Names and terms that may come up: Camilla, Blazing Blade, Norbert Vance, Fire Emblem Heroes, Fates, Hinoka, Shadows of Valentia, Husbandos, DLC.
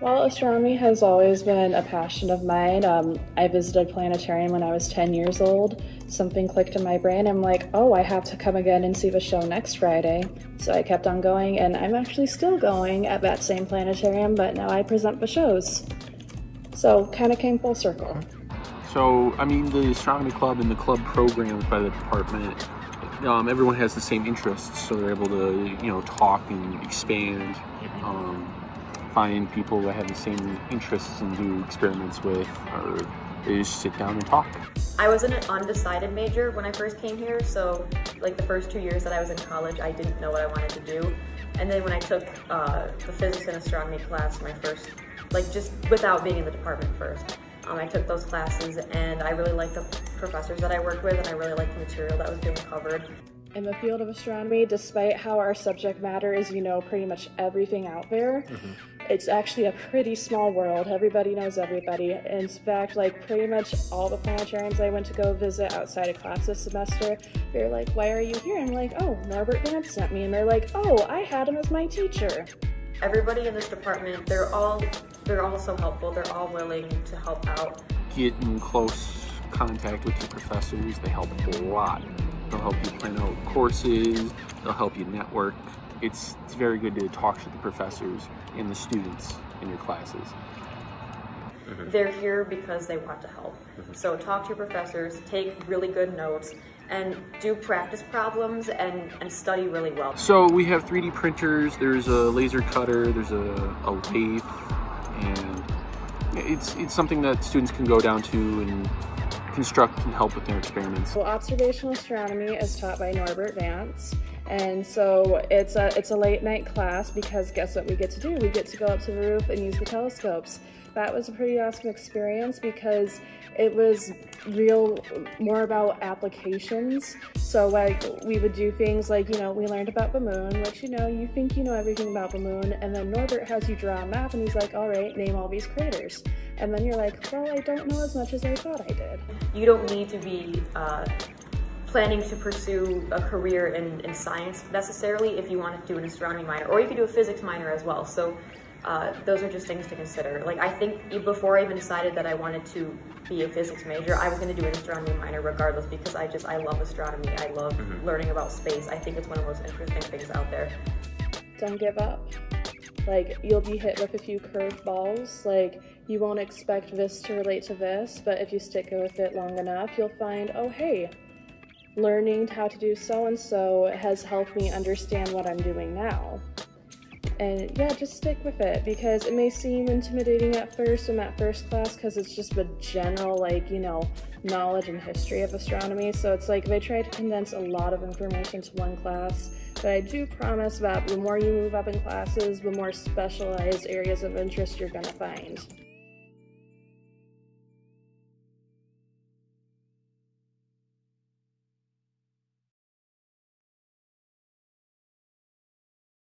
Well, astronomy has always been a passion of mine. I visited planetarium when I was 10 years old. Something clicked in my brain. I'm like, oh, I have to come again and see the show next Friday. So I kept on going, and I'm actually still going at that same planetarium, but now I present the shows. So kind of came full circle. So, I mean, the astronomy club and the club programs by the department, everyone has the same interests, so they're able to, talk and expand. Find people that have the same interests and do experiments with, or they just sit down and talk. I was in an undecided major when I first came here, so like the first 2 years that I was in college, I didn't know what I wanted to do. And then when I took the physics and astronomy class, my first, just without being in the department first, I took those classes and I really liked the professors that I worked with, and I really liked the material that was being covered. In the field of astronomy, despite how our subject matter is, pretty much everything out there, it's actually a pretty small world. Everybody knows everybody. In fact, pretty much all the planetariums I went to go visit outside of class this semester, they're like, why are you here? I'm like, oh, Norbert Vance sent me. And they're like, oh, I had him as my teacher. Everybody in this department, they're all so helpful. They're all willing to help out. Get in close contact with your professors. They help a lot. They'll help you plan out courses, they'll help you network. It's very good to talk to the professors and the students in your classes. They're here because they want to help. So talk to your professors, take really good notes, and do practice problems and study really well. So we have 3D printers, there's a laser cutter, there's a lathe, and it's something that students can go down to and construct and help with their experiments. Well, observational astronomy is taught by Norbert Vance, and so it's a late night class, because guess what we get to do? We get to go up to the roof and use the telescopes. That was a pretty awesome experience because it was more about applications. So we would do things like, we learned about the moon, which you think you know everything about the moon, and then Norbert has you draw a map and he's like, all right, name all these craters. And then you're like, well, I don't know as much as I thought I did. You don't need to be planning to pursue a career in science necessarily if you want to do an astronomy minor, or you could do a physics minor as well. So those are just things to consider. Like, I think before I even decided that I wanted to be a physics major, I was going to do an astronomy minor regardless, because I love astronomy. I love learning about space. I think it's one of the most interesting things out there. Don't give up. You'll be hit with a few curveballs. You won't expect this to relate to this, but if you stick with it long enough, you'll find, oh, hey, learning how to do so-and-so has helped me understand what I'm doing now. And yeah, just stick with it, because it may seem intimidating at first in that first class, because it's just the general, knowledge and history of astronomy. So it's like they try to condense a lot of information to one class. But I do promise that the more you move up in classes, the more specialized areas of interest you're going to find.